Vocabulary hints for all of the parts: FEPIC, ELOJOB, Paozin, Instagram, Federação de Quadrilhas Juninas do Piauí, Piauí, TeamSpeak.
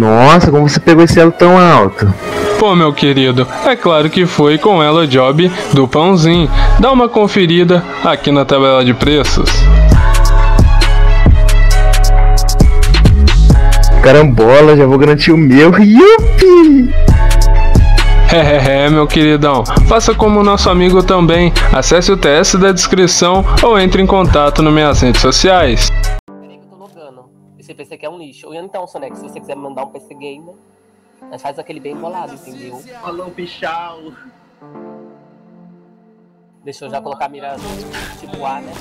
Nossa, como você pegou esse elo tão alto? Pô, meu querido, é claro que foi com ela job do pãozinho. Dá uma conferida aqui na tabela de preços. Carambola, já vou garantir o meu. Yupi! Meu queridão, faça como o nosso amigo também. Acesse o TS da descrição ou entre em contato nas minhas redes sociais. Peraí que eu tô logando. Esse PC aqui é um lixo. Ou então, Sonex, se você quiser me mandar um PC gamer, nós faz aquele bem bolado, entendeu? Falou, bichau. Deixa eu já colocar a mira tipo A, né?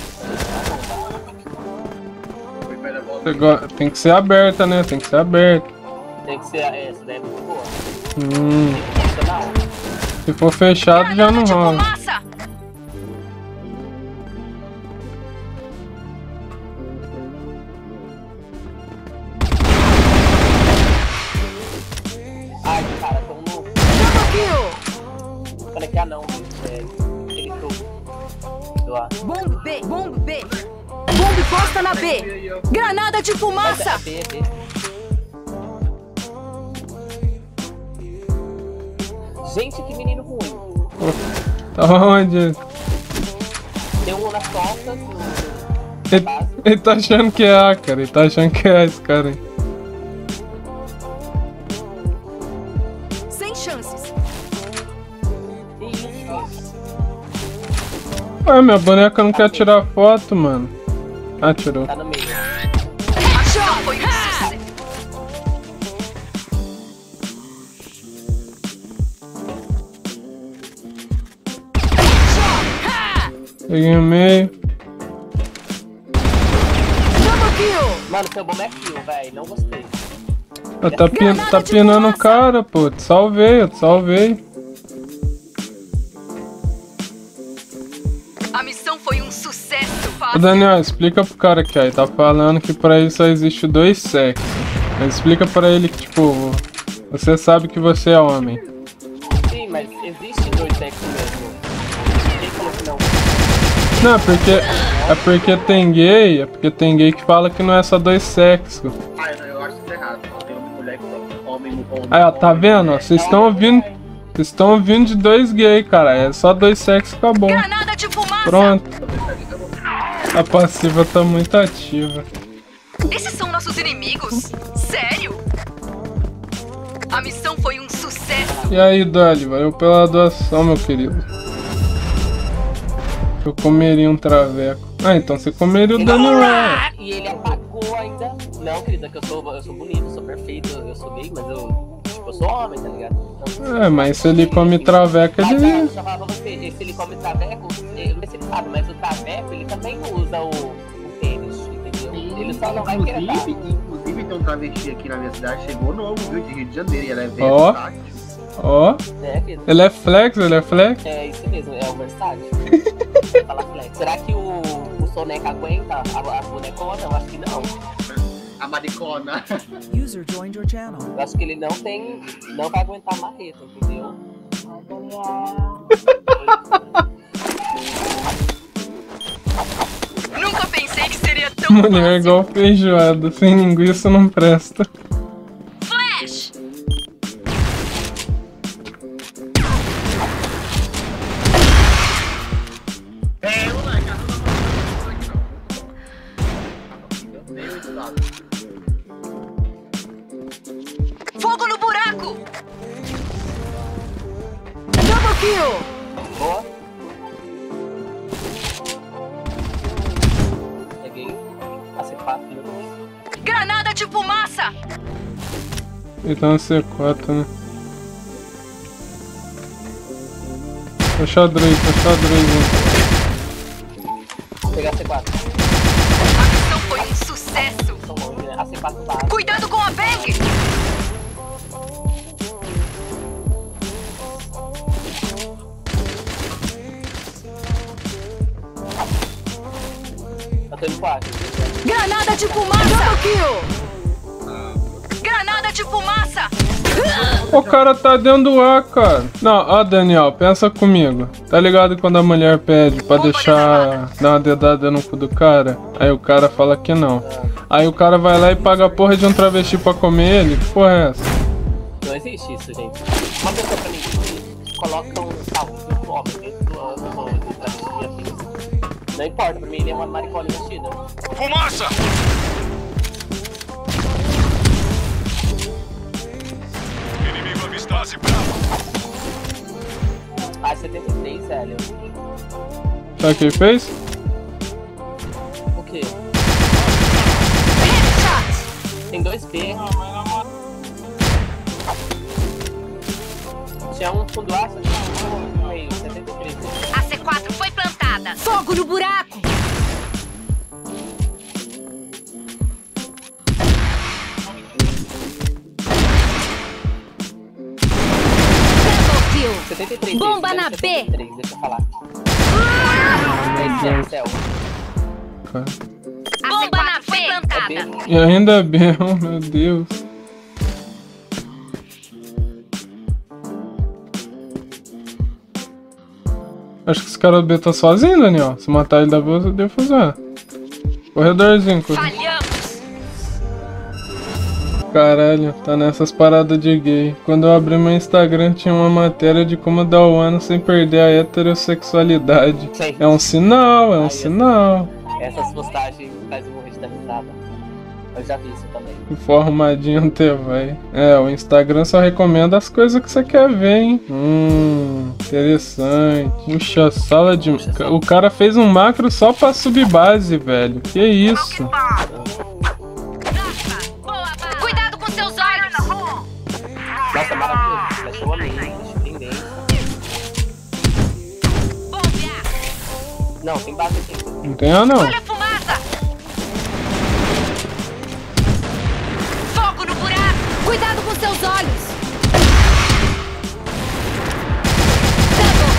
Tem que ser aberta, né? Tem que ser aberta. Tem que ser essa, daí é muito boa. Se for fechado já não rola. Ai, cara, tô louco. Falei que ah não, ele tô do A. Bomb B, bomb B. Bomb posta na B. Granada de fumaça. Gente, que menino ruim. Tá onde? Tem um nas costas. Ele tá achando que é A, cara. Ele tá achando que é A, esse cara aí. Sem chances. Ai, minha boneca não quer tirar foto, mano. Ah, tirou. Tá no meio. Peguei no meio. Mano, seu bomba é kill, velho. Não gostei. Tá pinando o cara, pô. Te salvei, eu te salvei. A missão foi um sucesso, fácil. Daniel, explica pro cara que aí tá falando que pra ele só existe dois sexos. Mas explica pra ele que, tipo, você sabe que você é homem. Sim, mas existe dois sexos mesmo. Quem falou que não? Não, é porque tem gay que fala que não é só dois sexos. Ah, eu acho isso errado. Tem mulher que fala homem, aí, ó, tá vendo? Vocês estão ouvindo. Vocês estão ouvindo de dois gays, cara. É só dois sexos, acabou. Pronto. A passiva tá muito ativa. Esses são nossos inimigos? Sério? A missão foi um sucesso. E aí, Dali, valeu pela doação, meu querido. Eu comeria um traveco. Ah, então você comeria o dano lá. E ele apagou ainda. Não, querida, que eu sou bonito, eu sou perfeito, eu sou gay, mas eu sou homem, tá ligado? Então, é, mas se ele come traveco, ele... Mas, eu só falava pra você, se ele come traveco, eu não sei se ele sabe, mas o traveco, ele também usa o tênis, entendeu? Ele só não vai querer dar. Inclusive, tem um travesti aqui na minha cidade, chegou no Rio de Janeiro, e ela é velha, ó, ele é flex. É isso mesmo, é o versátil. Fala flex. Será que o Soneca aguenta a bonecona? Eu acho que não. A maricona. User joined your channel. Eu acho que ele não tem, não vai aguentar a marreta, entendeu? Nunca pensei que seria tão fácil. Mulher igual feijoada, sem linguiça não presta. Fogo no buraco! Double kill! Boa! Peguei. AC4. Granada de fumaça! Ele tá no C4, né? Tá xadrez, né? Vou pegar C4. A missão foi um sucesso! AC4 barra. Cuidado com a bag! Granada de fumaça! Granada de fumaça! O cara tá dentro do ar, cara. Não, ó, Daniel, pensa comigo. Tá ligado quando a mulher pede pra deixar dar uma dedada no cu do cara? Aí o cara fala que não. Aí o cara vai lá e paga a porra de um travesti pra comer ele? Que porra é essa? Não existe isso, gente. Uma pessoa pra mim que coloca um salto do homem dentro do mão de travesti assim. Não importa, pra mim ele é uma maricona vestida. Fumaça! Ah, 73, velho. Sabe o que ele fez? O quê? Tem 2B. Tinha um fundo aço ali. 73. A C4 foi plantada. Fogo no buraco! Bomba na B! Deixa eu falar. Bomba na B plantada! E ainda bem, oh meu Deus! Acho que esse cara B tá sozinho, Daniel. Se matar ele da B, eu devo fazer. Corredorzinho, falhamos! Caralho, tá nessas paradas de gay. Quando eu abri meu Instagram tinha uma matéria de como dar o ano sem perder a heterossexualidade. Sim. É um sinal, é um sinal. Essas postagens fazem morrer de risada. Eu já vi isso também. Informadinho te vai. É, o Instagram só recomenda as coisas que você quer ver, hein. Interessante. Puxa, sala de... O cara fez um macro só pra subir base, velho. Que isso? Nossa, maravilhoso, vai ser um homem, surpreendente. Não, tem base aqui. Não tem ou não? Olha a fumaça! Fogo no buraco! Cuidado com seus olhos! Double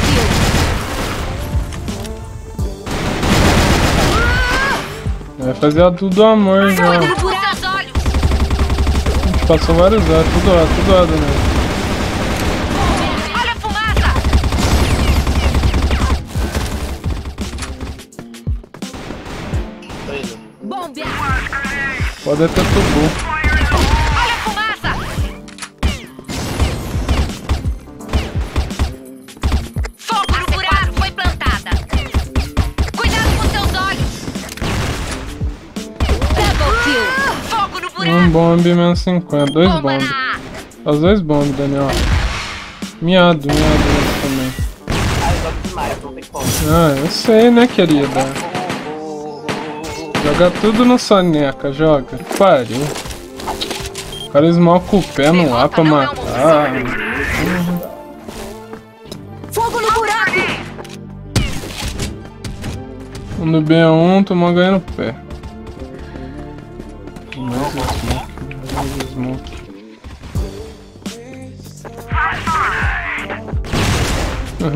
kill! Vai fazer tudo amor, velho. Passou vários horas, tudo hora, né? Olha a fumaça! Bombeado! Pode até tubo. Olha a fumaça! Fogo no buraco foi plantada! Cuidado com seus olhos! Double kill! Um bomb menos 50, dois bombs. Os dois bombs, Daniel. Miado também. Ah, eu sei, né, querida? Joga tudo no soneca, joga. Que pariu. O cara esmalca o pé no ar pra matar. Fogo no buraco! Um no B1, tomou ganho no pé. Mais smoke.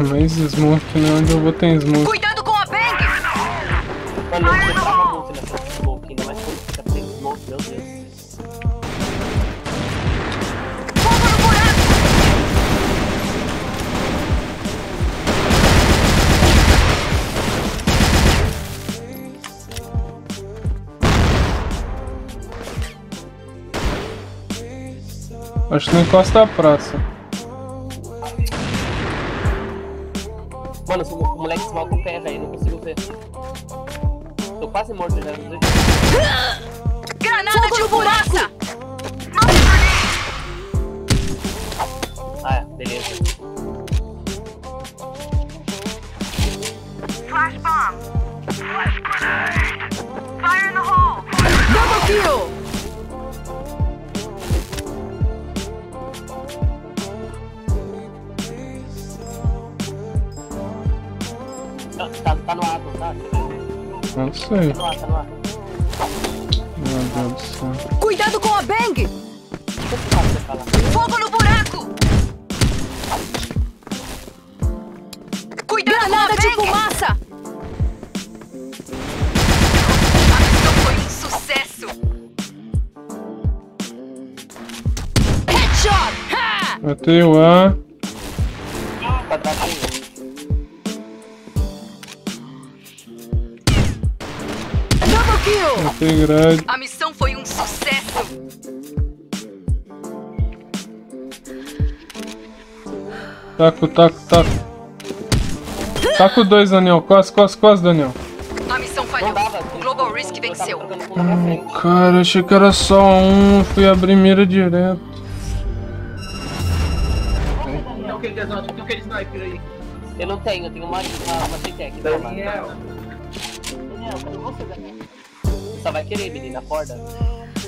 Mais smoke, né? Onde eu vou ter smoke? Cuidado com a bang! Mano, eu vou botar muito nessa smoke, ainda mais quando fica sem smoke, meu Deus. Fogo no buraco! Acho que não encosta a praça. Mano, o moleque se mal com o pé, velho. Não consigo ver. Tô quase morto já. Granada de fumaça! Ah, beleza. Flash bomb! Flash grenade! Fire in the hole! Double kill! Tá no ar, tá? Não sei. Tá no ar. Meu Deus do céu. Cuidado com a bang! Fogo no buraco! Cuidado com a bang! De fumaça! A missão foi um sucesso! Headshot! Matei o A. Matei grade. A missão foi um sucesso. Taco, taco, taco. Taco 2, Daniel. Quase, quase, quase, Daniel. A missão falhou. O Global Risk venceu. Cara, achei que era só um. Fui abrir mira direto. Não quero desonto, não quero sniper aí. Eu não tenho, eu tenho uma arma sem tech. Daniel, quando você só vai querer, menina, acorda.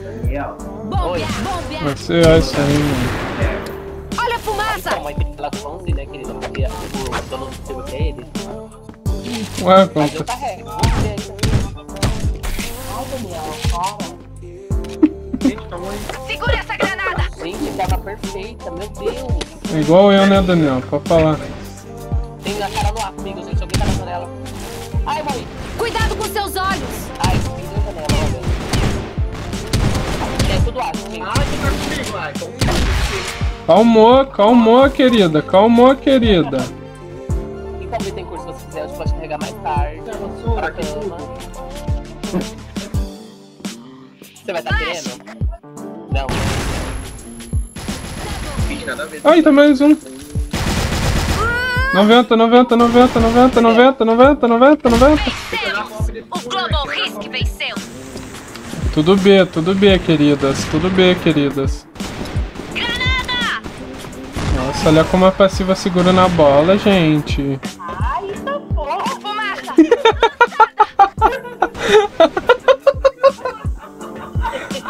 Daniel. Oi. Vai ser essa aí, mano. Olha a fumaça! Ué, conta. Segura essa granada! Gente, tava perfeita, meu Deus! É igual eu, né, Daniel? Pode falar. Tem a cara no ar comigo, gente. Alguém tá na janela. Ai, morri! Cuidado com seus olhos! Ai, tem na janela, olha. É tudo ar comigo. Ai, que tá comigo, Michael. Calmou, calmou, querida, calmou, querida. E talvez tem curso, se você quiser, a gente pode carregar mais tarde. Pra cama. Você vai estar querendo? Não. Ai, tá mais um. 90, 90, 90, 90, 90, 90, 90, 90. O Global Risk venceu. Tudo B, queridas, tudo B, queridas. Nossa, olha como a passiva segura na bola, gente. Ai, tá bom. Fumaça.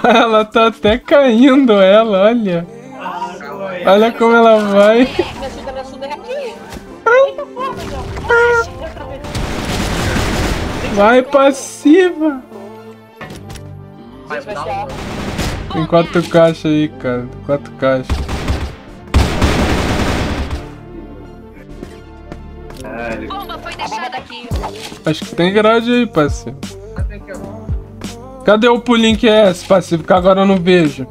Ela tá até caindo, ela, olha. Olha como ela vai. Me ajuda aqui. Vai, passiva. Tem 4 caixas aí, cara. 4 caixas. Bomba foi deixada aqui. Acho que tem grade aí, parceiro. Cadê o pulinho que é esse, parceiro? Que agora eu não vejo.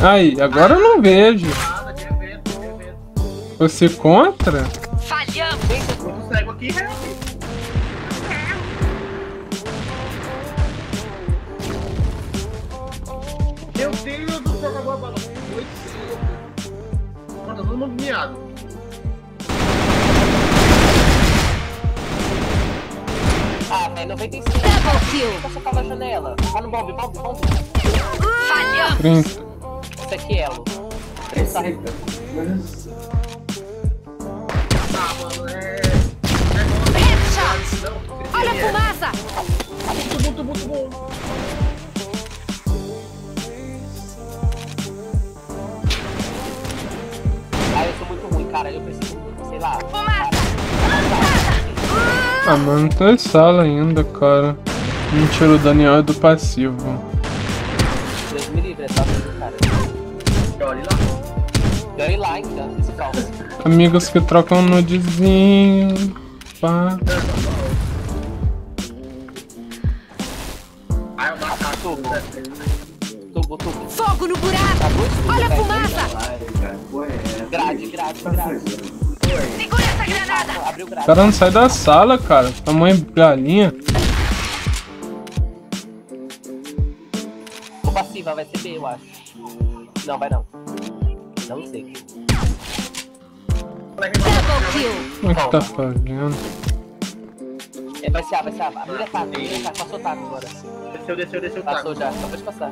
Aí, agora eu não vejo. Você contra? Falhamos. Meu Deus do céu, acabou a bola. Tá todo mundo miado. Ah, velho, 95. Double kill. Posso tocar na janela? Tá no bomb, bomb, bomb. Falhamos. Isso aqui é elo. Ah, mano, é... Headshot. Olha a fumaça. Muito, muito bom. Ah, eu sou muito ruim, cara. Eu preciso, sei lá... Ah, mano, tô em sala ainda, cara. Um tiro do Daniel é do passivo. Deus me livre, é só isso, cara. Olhe lá, então, esse calma. Amigos que trocam nudezinho. Pá. Ai, o macaco, tubo. Fogo no buraco! Olha a fumaça! Grade. Segura essa granada! O cara não sai da sala, cara. Tamanho galinha. O passiva vai ser B, eu acho. Não, vai não. Não sei. Como é que tá fazendo? É, vai ser A. Abre o ataque. Passou o ataque agora. Desceu. Passou já, só pode passar.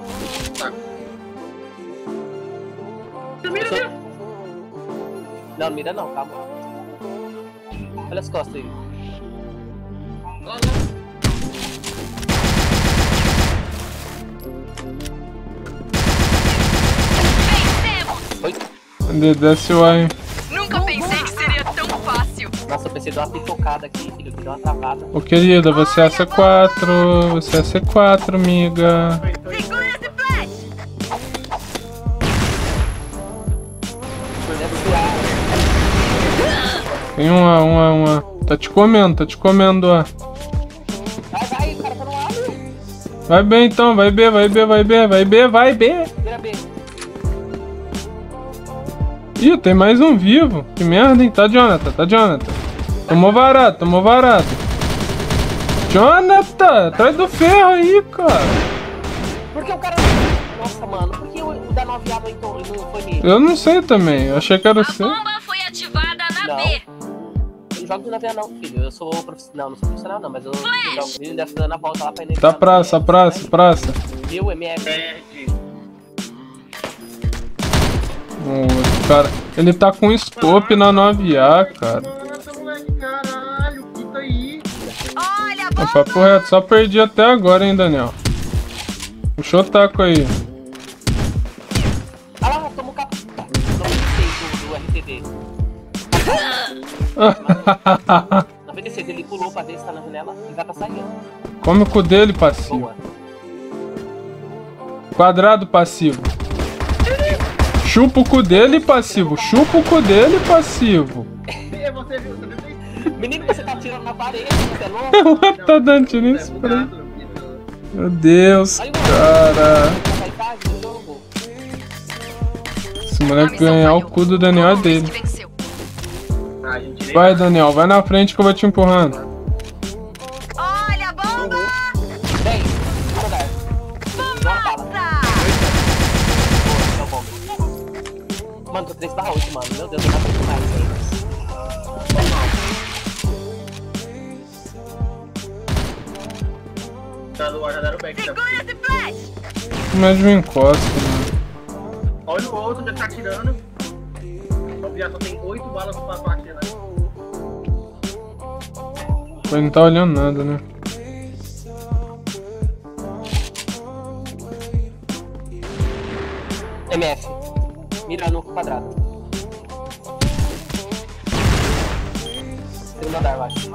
Mira. Não, mira não, calma. Olha as costas aí. Oi? Desce o ar. Nunca pensei que seria tão fácil. Nossa, eu pensei de uma pipocada aqui, filho. Que deu uma travada. Ô, querida, você é C4. Você é C4, amiga. Segura esse flash. Tem um A. Tá te comendo, ó. Vai, cara, tá no lado. Vai B então, vai B. Vira B. Ih, tem mais um vivo. Que merda, hein? Tá Jonathan, tá Jonathan. Tomou varado, tomou varado. Jonathan, atrás do ferro aí, cara. Por que o cara... Nossa, mano, por que o da 9A não foi nele? Eu não sei também, eu achei que era o seu. A bomba foi ativada na B. Eu não jogo de 9A não, filho. Eu sou profissional, não sou profissional não, mas eu jogo um vídeo dessa dando a volta lá pra ele. Tá praça, praça, praça. Viu, MF? Cara, ele tá com scope na 9A, cara. Nossa, moleque, caralho, puta aí. Olha, papo reto, só perdi até agora, hein, Daniel. Puxou o taco aí. Ah lá, tomou cap... do RTD. 96, ele pulou pra ver se tá na janela e vai pra saída. Come o cu dele, passivo. Boa. Quadrado, passivo. Chupa o cu dele, passivo. Chupa o cu dele, passivo. Você viu? Menino, você tá tirando na parede, você é louco? What tá dando tiro em spray? Meu Deus, cara. Esse moleque ganhar o cu do Daniel é dele. Vai, Daniel, vai na frente que eu vou te empurrando. Olha a bomba! Vem, mano, tô 3/8, mano. Meu Deus, eu não aguento mais, velho. Tá no ar, já deram back. Segura esse flash! Mas eu encosto, mano. Olha o outro, já tá atirando. Só tem 8 balas pra bater, né? Ele não tá olhando nada, né? MF. Mira no quadrado. Tem mandar, eu acho.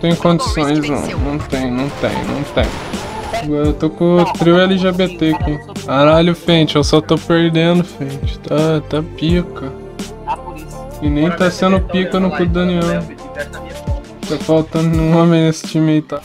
Tem condições, não. Não tem, não tem, não tem. Eu tô com o trio LGBT aqui. Caralho, Fente, eu só tô perdendo, Fente. Tá pica. E nem tá sendo pica no cu do Daniel. Tá faltando um homem nesse time aí, tá?